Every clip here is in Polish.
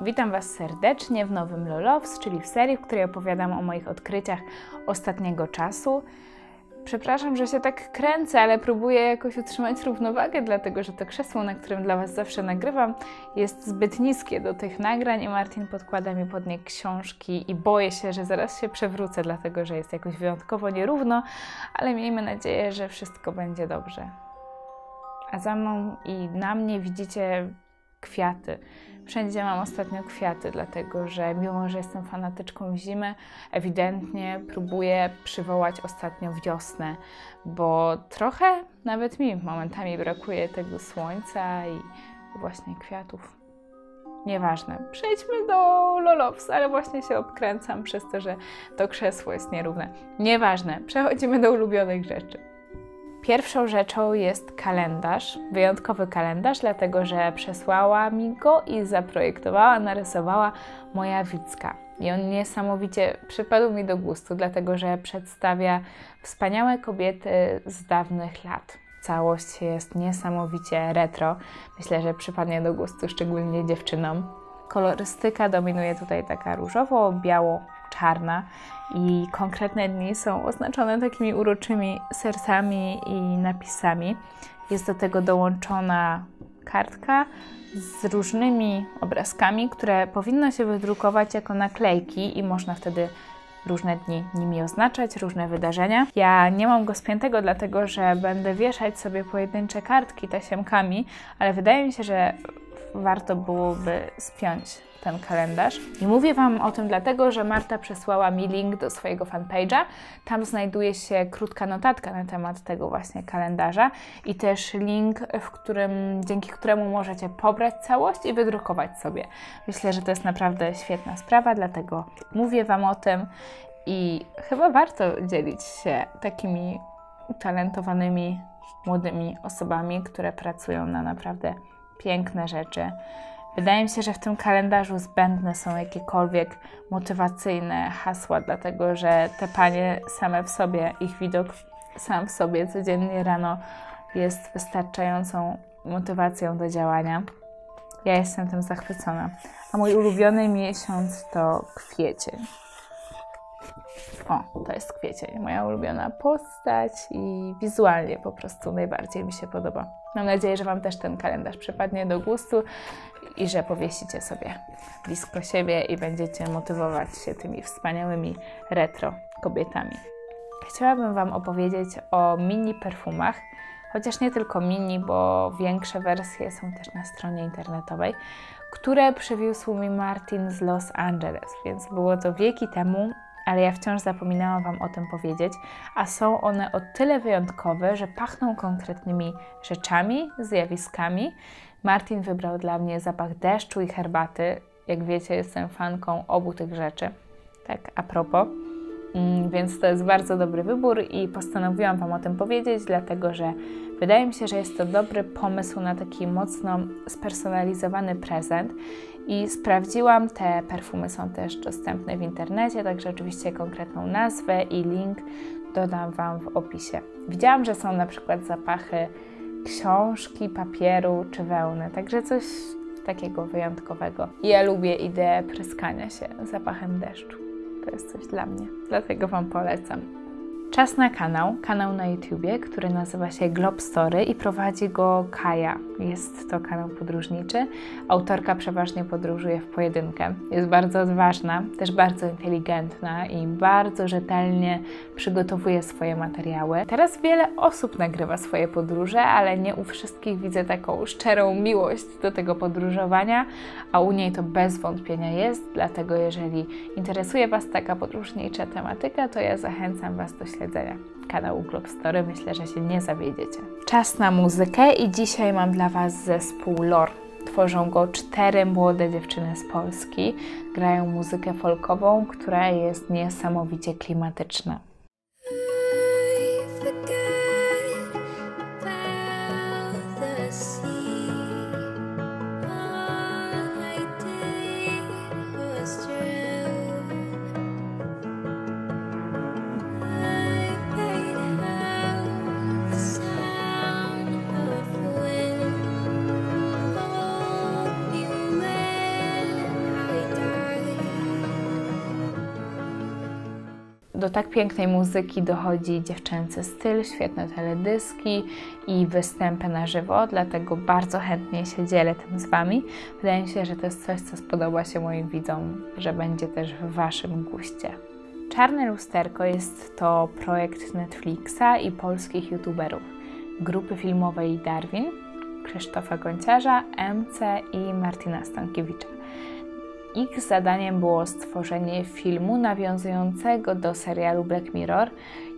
Witam Was serdecznie w nowym LoLoves, czyli w serii, w której opowiadam o moich odkryciach ostatniego czasu. Przepraszam, że się tak kręcę, ale próbuję jakoś utrzymać równowagę, dlatego że to krzesło, na którym dla Was zawsze nagrywam, jest zbyt niskie do tych nagrań i Martin podkłada mi pod nie książki i boję się, że zaraz się przewrócę, dlatego że jest jakoś wyjątkowo nierówno, ale miejmy nadzieję, że wszystko będzie dobrze. A za mną i na mnie widzicie kwiaty. Wszędzie mam ostatnio kwiaty, dlatego że mimo, że jestem fanatyczką zimy, ewidentnie próbuję przywołać ostatnio wiosnę, bo trochę nawet mi momentami brakuje tego słońca i właśnie kwiatów. Nieważne. Przejdźmy do LoLoves, ale właśnie się obkręcam przez to, że to krzesło jest nierówne. Nieważne. Przechodzimy do ulubionych rzeczy. Pierwszą rzeczą jest kalendarz, wyjątkowy kalendarz, dlatego że przesłała mi go i zaprojektowała, narysowała moja Wicka. I on niesamowicie przypadł mi do gustu, dlatego że przedstawia wspaniałe kobiety z dawnych lat. Całość jest niesamowicie retro, myślę, że przypadnie do gustu szczególnie dziewczynom. Kolorystyka dominuje tutaj taka różowo-biało. Czarna i konkretne dni są oznaczone takimi uroczymi sercami i napisami. Jest do tego dołączona kartka z różnymi obrazkami, które powinno się wydrukować jako naklejki i można wtedy różne dni nimi oznaczać, różne wydarzenia. Ja nie mam go spiętego, dlatego że będę wieszać sobie pojedyncze kartki tasiemkami, ale wydaje mi się, że warto byłoby spiąć ten kalendarz. I mówię Wam o tym dlatego, że Marta przesłała mi link do swojego fanpage'a. Tam znajduje się krótka notatka na temat tego właśnie kalendarza i też link, dzięki któremu możecie pobrać całość i wydrukować sobie. Myślę, że to jest naprawdę świetna sprawa, dlatego mówię Wam o tym i chyba warto dzielić się takimi utalentowanymi młodymi osobami, które pracują na naprawdę piękne rzeczy. Wydaje mi się, że w tym kalendarzu zbędne są jakiekolwiek motywacyjne hasła, dlatego że te panie same w sobie, ich widok sam w sobie codziennie rano jest wystarczającą motywacją do działania. Ja jestem tym zachwycona. A mój ulubiony miesiąc to kwiecień. O, to jest kwiecień, moja ulubiona postać i wizualnie po prostu najbardziej mi się podoba. Mam nadzieję, że Wam też ten kalendarz przypadnie do gustu i że powiesicie sobie blisko siebie i będziecie motywować się tymi wspaniałymi retro kobietami. Chciałabym Wam opowiedzieć o mini perfumach, chociaż nie tylko mini, bo większe wersje są też na stronie internetowej, które przywiózł mi Martin z Los Angeles, więc było to wieki temu, ale ja wciąż zapominałam Wam o tym powiedzieć, a są one o tyle wyjątkowe, że pachną konkretnymi rzeczami, zjawiskami. Martin wybrał dla mnie zapach deszczu i herbaty. Jak wiecie, jestem fanką obu tych rzeczy, tak a propos. Więc to jest bardzo dobry wybór i postanowiłam Wam o tym powiedzieć, dlatego że wydaje mi się, że jest to dobry pomysł na taki mocno spersonalizowany prezent. I sprawdziłam, te perfumy są też dostępne w internecie, także oczywiście konkretną nazwę i link dodam Wam w opisie. Widziałam, że są na przykład zapachy książki, papieru czy wełny, także coś takiego wyjątkowego. Ja lubię ideę pryskania się zapachem deszczu. To jest coś dla mnie, dlatego Wam polecam. Czas na kanał na YouTubie, który nazywa się Globstory i prowadzi go Kaja. Jest to kanał podróżniczy. Autorka przeważnie podróżuje w pojedynkę. Jest bardzo odważna, też bardzo inteligentna i bardzo rzetelnie przygotowuje swoje materiały. Teraz wiele osób nagrywa swoje podróże, ale nie u wszystkich widzę taką szczerą miłość do tego podróżowania, a u niej to bez wątpienia jest, dlatego jeżeli interesuje Was taka podróżnicza tematyka, to ja zachęcam Was do śledzenia kanału Globstory. Myślę, że się nie zawiedziecie. Czas na muzykę i dzisiaj mam dla Was zespół LOR. Tworzą go 4 młode dziewczyny z Polski. Grają muzykę folkową, która jest niesamowicie klimatyczna. Do tak pięknej muzyki dochodzi dziewczęcy styl, świetne teledyski i występy na żywo, dlatego bardzo chętnie się dzielę tym z Wami. Wydaje mi się, że to jest coś, co spodoba się moim widzom, że będzie też w Waszym guście. Czarne lusterko jest to projekt Netflixa i polskich youtuberów, grupy filmowej Darwin, Krzysztofa Gonciarza, MC i Martina Stankiewicza. Ich zadaniem było stworzenie filmu nawiązującego do serialu Black Mirror.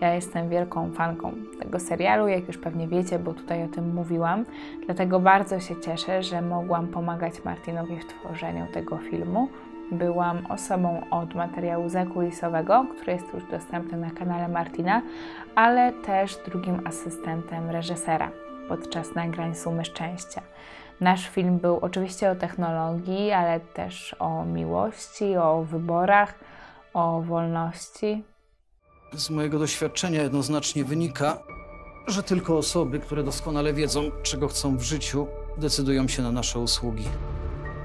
Ja jestem wielką fanką tego serialu, jak już pewnie wiecie, bo tutaj o tym mówiłam. Dlatego bardzo się cieszę, że mogłam pomagać Martinowi w tworzeniu tego filmu. Byłam osobą od materiału zakulisowego, który jest już dostępny na kanale Martina, ale też drugim asystentem reżysera podczas nagrań Sumy Szczęścia. Nasz film był oczywiście o technologii, ale też o miłości, o wyborach, o wolności. Z mojego doświadczenia jednoznacznie wynika, że tylko osoby, które doskonale wiedzą, czego chcą w życiu, decydują się na nasze usługi.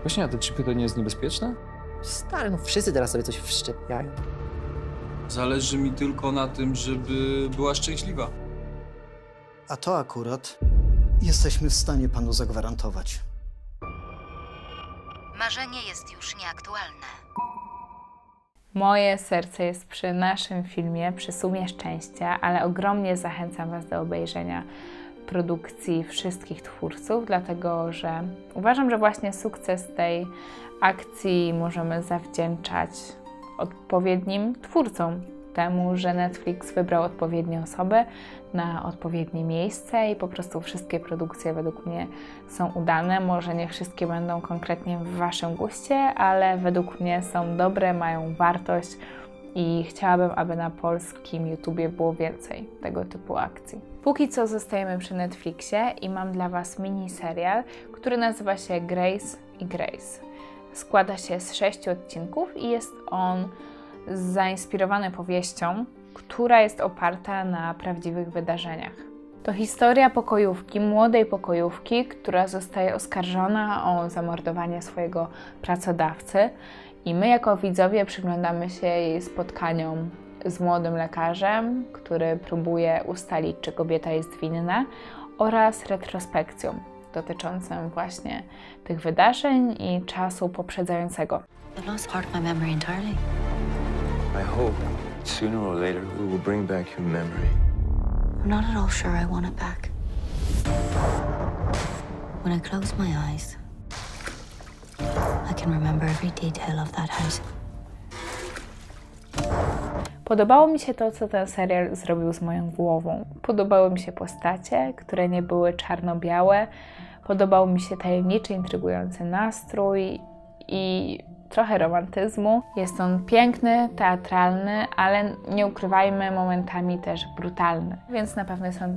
Właśnie, a to czy pytanie jest niebezpieczne? Stary, no wszyscy teraz sobie coś wszczepiają. Zależy mi tylko na tym, żeby była szczęśliwa. A to akurat jesteśmy w stanie panu zagwarantować. Marzenie jest już nieaktualne. Moje serce jest przy naszym filmie, przy Sumie Szczęścia, ale ogromnie zachęcam Was do obejrzenia produkcji wszystkich twórców, dlatego że uważam, że właśnie sukces tej akcji możemy zawdzięczać odpowiednim twórcom. Temu, że Netflix wybrał odpowiednie osoby na odpowiednie miejsce i po prostu wszystkie produkcje według mnie są udane. Może nie wszystkie będą konkretnie w Waszym guście, ale według mnie są dobre, mają wartość i chciałabym, aby na polskim YouTubie było więcej tego typu akcji. Póki co zostajemy przy Netflixie i mam dla Was mini serial, który nazywa się Grace i Grace. Składa się z 6 odcinków i jest on zainspirowany powieścią, która jest oparta na prawdziwych wydarzeniach. To historia pokojówki, młodej pokojówki, która zostaje oskarżona o zamordowanie swojego pracodawcy i my jako widzowie przyglądamy się jej spotkaniom z młodym lekarzem, który próbuje ustalić, czy kobieta jest winna, oraz retrospekcją dotyczącą właśnie tych wydarzeń i czasu poprzedzającego. I hope sooner or later we will bring back your memory. I'm not at all sure I want it back. When I close my eyes, I can remember every detail of that house. Podobało mi się to, co ten serial zrobił z moją głową. Podobały mi się postacie, które nie były czarno-białe. Podobał mi się tajemniczy, intrygujący nastrój i trochę romantyzmu. Jest on piękny, teatralny, ale nie ukrywajmy, momentami też brutalny. Więc na pewno jest on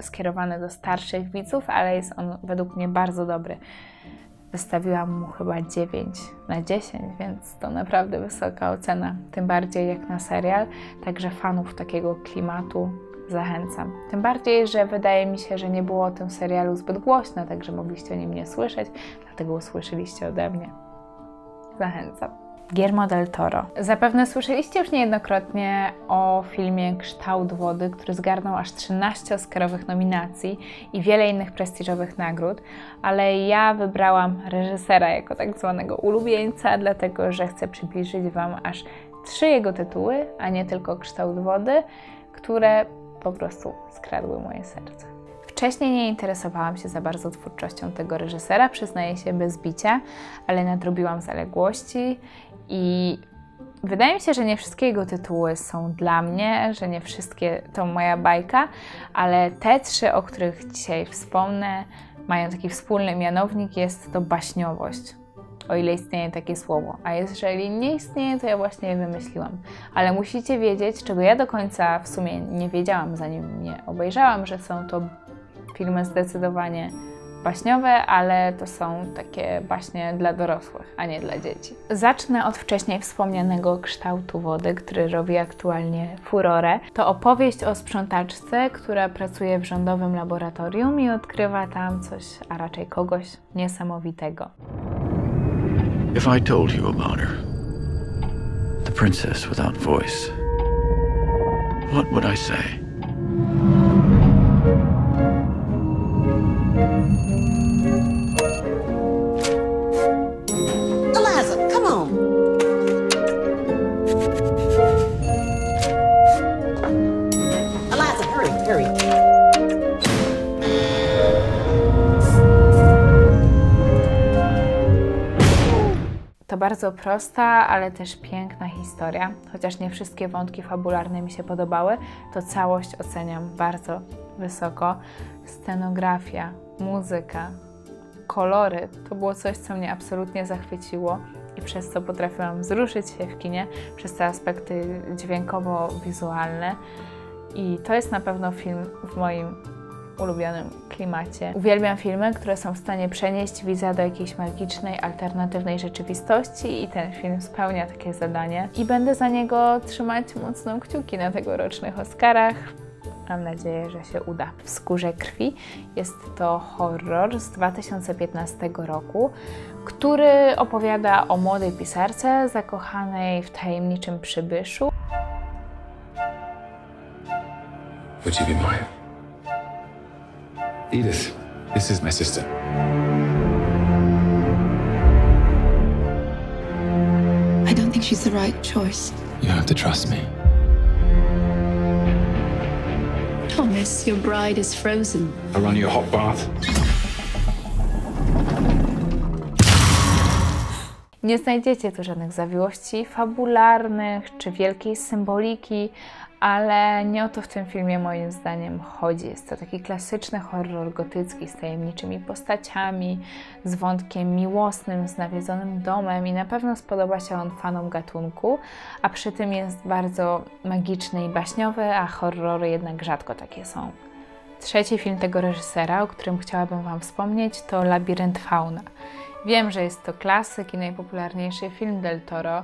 skierowany do starszych widzów, ale jest on według mnie bardzo dobry. Wystawiłam mu chyba 9 na 10, więc to naprawdę wysoka ocena. Tym bardziej jak na serial, także fanów takiego klimatu zachęcam. Tym bardziej, że wydaje mi się, że nie było o tym serialu zbyt głośno, także mogliście o nim nie słyszeć, dlatego usłyszeliście ode mnie. Zachęcam. Guillermo del Toro. Zapewne słyszeliście już niejednokrotnie o filmie Kształt Wody, który zgarnął aż 13 oscarowych nominacji i wiele innych prestiżowych nagród, ale ja wybrałam reżysera jako tak zwanego ulubieńca, dlatego że chcę przybliżyć Wam aż 3 jego tytuły, a nie tylko Kształt Wody, które po prostu skradły moje serce. Wcześniej nie interesowałam się za bardzo twórczością tego reżysera, przyznaję się bez bicia, ale nadrobiłam zaległości i wydaje mi się, że nie wszystkie jego tytuły są dla mnie, że nie wszystkie to moja bajka, ale te 3, o których dzisiaj wspomnę, mają taki wspólny mianownik, jest to baśniowość. O ile istnieje takie słowo, a jeżeli nie istnieje, to ja właśnie je wymyśliłam. Ale musicie wiedzieć, czego ja do końca w sumie nie wiedziałam, zanim nie obejrzałam, że są to filmy zdecydowanie baśniowe, ale to są takie baśnie dla dorosłych, a nie dla dzieci. Zacznę od wcześniej wspomnianego Kształtu Wody, który robi aktualnie furorę. To opowieść o sprzątaczce, która pracuje w rządowym laboratorium i odkrywa tam coś, a raczej kogoś niesamowitego. If I told you about her, the princess without voice, What would I say? Bardzo prosta, ale też piękna historia. Chociaż nie wszystkie wątki fabularne mi się podobały, to całość oceniam bardzo wysoko. Scenografia, muzyka, kolory to było coś, co mnie absolutnie zachwyciło i przez co potrafiłam wzruszyć się w kinie, przez te aspekty dźwiękowo-wizualne. I to jest na pewno film w moim ulubionym klimacie. Uwielbiam filmy, które są w stanie przenieść widza do jakiejś magicznej, alternatywnej rzeczywistości i ten film spełnia takie zadanie. I będę za niego trzymać mocno kciuki na tegorocznych Oscarach. Mam nadzieję, że się uda. W skórze krwi jest to horror z 2015 roku, który opowiada o młodej pisarce zakochanej w tajemniczym przybyszu. Would you be mine? Edith, this is my sister. I don't think she's the right choice. You have to trust me. Thomas, your bride is frozen. I'll run you a hot bath. Nie znajdziecie tu żadnych zawiłości fabularnych czy wielkiej symboliki, ale nie o to w tym filmie moim zdaniem chodzi. Jest to taki klasyczny horror gotycki z tajemniczymi postaciami, z wątkiem miłosnym, z nawiedzonym domem i na pewno spodoba się on fanom gatunku, a przy tym jest bardzo magiczny i baśniowy, a horrory jednak rzadko takie są. Trzeci film tego reżysera, o którym chciałabym Wam wspomnieć, to Labirynt Fauna. Wiem, że jest to klasyk i najpopularniejszy film del Toro,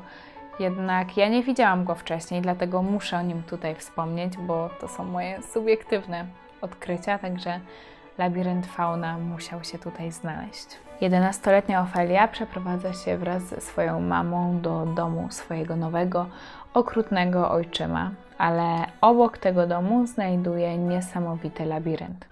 jednak ja nie widziałam go wcześniej, dlatego muszę o nim tutaj wspomnieć, bo to są moje subiektywne odkrycia, także Labirynt Fauna musiał się tutaj znaleźć. 11-letnia Ofelia przeprowadza się wraz ze swoją mamą do domu swojego nowego, okrutnego ojczyma, ale obok tego domu znajduje niesamowity labirynt.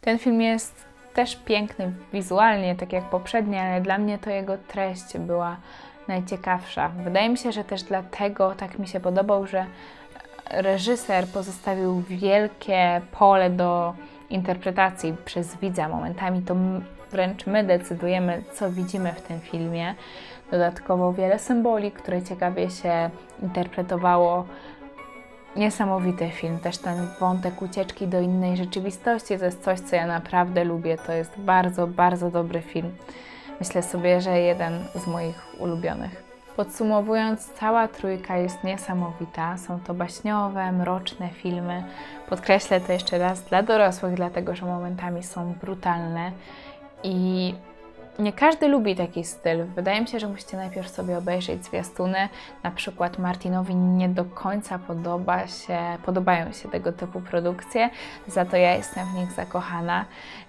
Ten film jest też piękny wizualnie, tak jak poprzednie, ale dla mnie to jego treść była najciekawsza. Wydaje mi się, że też dlatego tak mi się podobał, że reżyser pozostawił wielkie pole do interpretacji przez widza. Momentami to wręcz my decydujemy, co widzimy w tym filmie. Dodatkowo wiele symboli, które ciekawie się interpretowało. Niesamowity film, też ten wątek ucieczki do innej rzeczywistości, to jest coś, co ja naprawdę lubię, to jest bardzo, bardzo dobry film. Myślę sobie, że jeden z moich ulubionych. Podsumowując, cała trójka jest niesamowita, są to baśniowe, mroczne filmy, podkreślę to jeszcze raz, dla dorosłych, dlatego że momentami są brutalne i nie każdy lubi taki styl. Wydaje mi się, że musicie najpierw sobie obejrzeć zwiastuny. Na przykład Martinowi nie do końca podobają się tego typu produkcje, za to ja jestem w nich zakochana,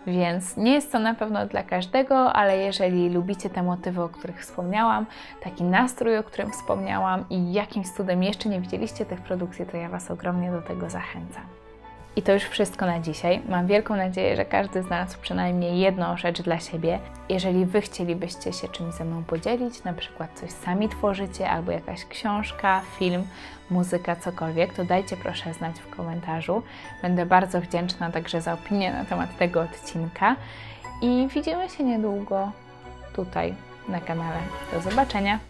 więc nie jest to na pewno dla każdego, ale jeżeli lubicie te motywy, o których wspomniałam, taki nastrój, o którym wspomniałam i jakimś cudem jeszcze nie widzieliście tych produkcji, to ja Was ogromnie do tego zachęcam. I to już wszystko na dzisiaj. Mam wielką nadzieję, że każdy znalazł przynajmniej jedną rzecz dla siebie. Jeżeli Wy chcielibyście się czymś ze mną podzielić, na przykład coś sami tworzycie, albo jakaś książka, film, muzyka, cokolwiek, to dajcie proszę znać w komentarzu. Będę bardzo wdzięczna także za opinię na temat tego odcinka. I widzimy się niedługo tutaj na kanale. Do zobaczenia!